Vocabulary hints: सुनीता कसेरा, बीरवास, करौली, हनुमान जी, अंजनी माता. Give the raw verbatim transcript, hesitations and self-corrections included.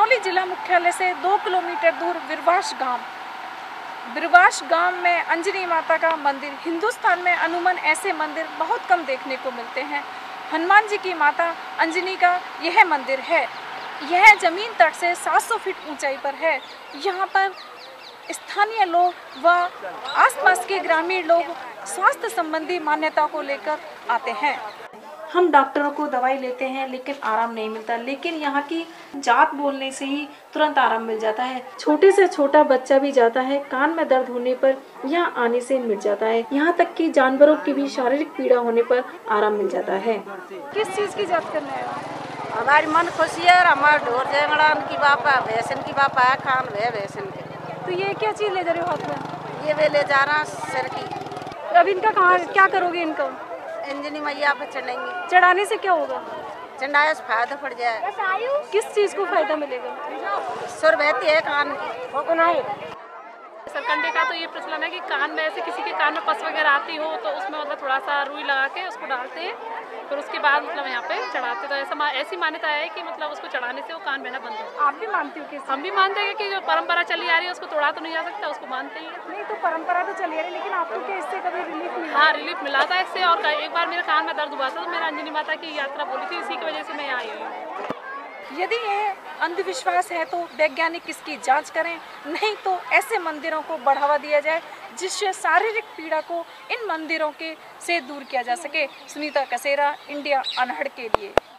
करौली जिला मुख्यालय से दो किलोमीटर दूर बीरवास गांव बीरवास गांव में अंजनी माता का मंदिर। हिंदुस्तान में अनुमान ऐसे मंदिर बहुत कम देखने को मिलते हैं। हनुमान जी की माता अंजनी का यह मंदिर है। यह जमीन तट से सात सौ फीट ऊंचाई पर है। यहाँ पर स्थानीय लोग व आसपास के ग्रामीण लोग स्वास्थ्य संबंधी मान्यता को लेकर आते हैं। हम डॉक्टरों को दवाई लेते हैं लेकिन आराम नहीं मिलता, लेकिन यहाँ की जात बोलने से ही तुरंत आराम मिल जाता है। छोटे से छोटा बच्चा भी जाता है, कान में दर्द होने पर यहाँ आने से मिट जाता है। यहाँ तक कि जानवरों की भी शारीरिक पीड़ा होने पर आराम मिल जाता है। किस चीज की जात करने आए हो? हमारी मन खुशी है। हमारा ढोर जंगड़ान की बापा वैसन की बापा है, कान वे वैसन। तो ये क्या चीज ले जा रहे हो हाथ में? ये वे ले जा रहा सर की। अब इनका कहाँ क्या करोगे? इनको अंजनी मैया पर चढ़ाएंगे। चढ़ाने से क्या होगा? चढ़ाया से फायदा पड़ जाए। किस चीज को फायदा मिलेगा? सर बहती है कान की। सरकंडे का तो ये प्रचलन है कि कान में ऐसे किसी के कान में पस वगैरह आती हो तो उसमें मतलब थोड़ा सा रुई लगा के उसको डालते हैं, फिर उसके बाद मतलब यहाँ पे चढ़ाते। तो ऐसा ऐसी मान्यता है कि मतलब उसको चढ़ाने से वो कान बहना बंद हो। आप भी मानते हो कि? हम भी मानते हैं कि जो परंपरा चली आ रही है उसको तोड़ा तो नहीं जा सकता, उसको मानते ही नहीं। तो परंपरा तो चली आ रही है, लेकिन आपको क्या इससे कभी रिलीफ मिला? हाँ, रिलीफ मिला था इससे। और एक बार मेरे कान में दर्द हुआ था तो मैंने अंजनी माता की यात्रा बोली थी, इसी की वजह से मैं यहाँ आई हुई। यदि यह अंधविश्वास है तो वैज्ञानिक इसकी जांच करें, नहीं तो ऐसे मंदिरों को बढ़ावा दिया जाए जिससे शारीरिक पीड़ा को इन मंदिरों के से दूर किया जा सके। सुनीता कसेरा, इंडिया अनहड़ के लिए।